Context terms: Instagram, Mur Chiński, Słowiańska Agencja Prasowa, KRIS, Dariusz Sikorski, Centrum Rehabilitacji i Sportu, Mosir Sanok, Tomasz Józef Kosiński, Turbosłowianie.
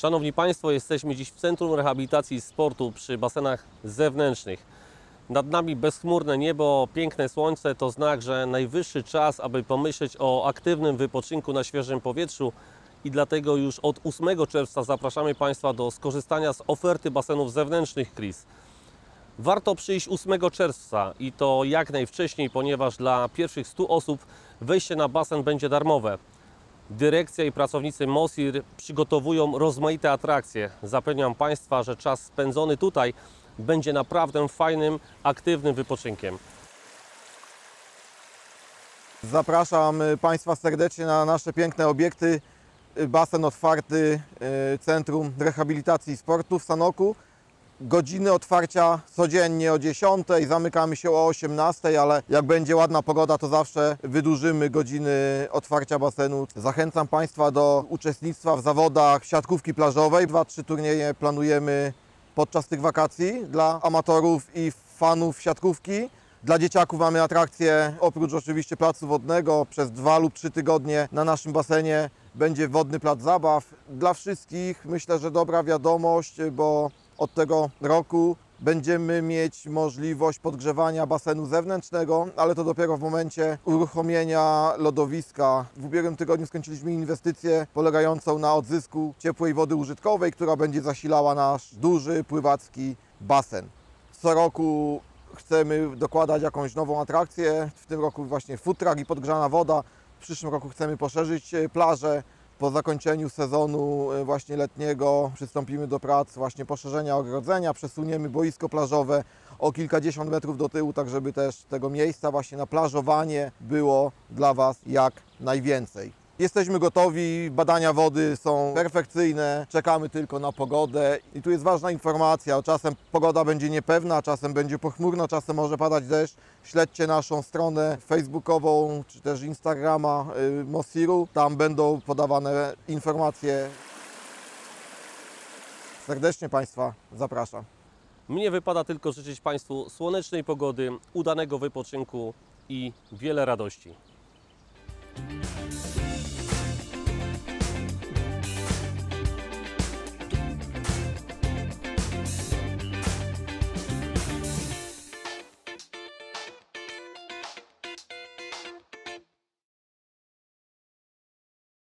Szanowni Państwo, jesteśmy dziś w Centrum Rehabilitacji i Sportu przy basenach zewnętrznych. Nad nami bezchmurne niebo, piękne słońce to znak, że najwyższy czas, aby pomyśleć o aktywnym wypoczynku na świeżym powietrzu i dlatego już od 8 czerwca zapraszamy Państwa do skorzystania z oferty basenów zewnętrznych KRIS. Warto przyjść 8 czerwca i to jak najwcześniej, ponieważ dla pierwszych 100 osób wejście na basen będzie darmowe. Dyrekcja i pracownicy Mosir przygotowują rozmaite atrakcje. Zapewniam Państwa, że czas spędzony tutaj będzie naprawdę fajnym, aktywnym wypoczynkiem. Zapraszam Państwa serdecznie na nasze piękne obiekty. Basen otwarty Centrum Rehabilitacji i Sportu w Sanoku. Godziny otwarcia codziennie o 10, zamykamy się o 18, ale jak będzie ładna pogoda, to zawsze wydłużymy godziny otwarcia basenu. Zachęcam Państwa do uczestnictwa w zawodach siatkówki plażowej. 2-3 turnieje planujemy podczas tych wakacji dla amatorów i fanów siatkówki. Dla dzieciaków mamy atrakcje, oprócz oczywiście placu wodnego, przez 2 lub 3 tygodnie na naszym basenie będzie wodny plac zabaw. Dla wszystkich myślę, że dobra wiadomość, bo od tego roku będziemy mieć możliwość podgrzewania basenu zewnętrznego, ale to dopiero w momencie uruchomienia lodowiska. W ubiegłym tygodniu skończyliśmy inwestycję polegającą na odzysku ciepłej wody użytkowej, która będzie zasilała nasz duży pływacki basen. Co roku chcemy dokładać jakąś nową atrakcję, w tym roku właśnie food truck i podgrzana woda. W przyszłym roku chcemy poszerzyć plażę. Po zakończeniu sezonu właśnie letniego przystąpimy do prac właśnie poszerzenia ogrodzenia, przesuniemy boisko plażowe o kilkadziesiąt metrów do tyłu, tak żeby też tego miejsca właśnie na plażowanie było dla Was jak najwięcej. Jesteśmy gotowi, badania wody są perfekcyjne, czekamy tylko na pogodę i tu jest ważna informacja, czasem pogoda będzie niepewna, czasem będzie pochmurno, czasem może padać deszcz. Śledźcie naszą stronę facebookową czy też Instagrama Mosiru, tam będą podawane informacje. Serdecznie Państwa zapraszam. Mnie wypada tylko życzyć Państwu słonecznej pogody, udanego wypoczynku i wiele radości.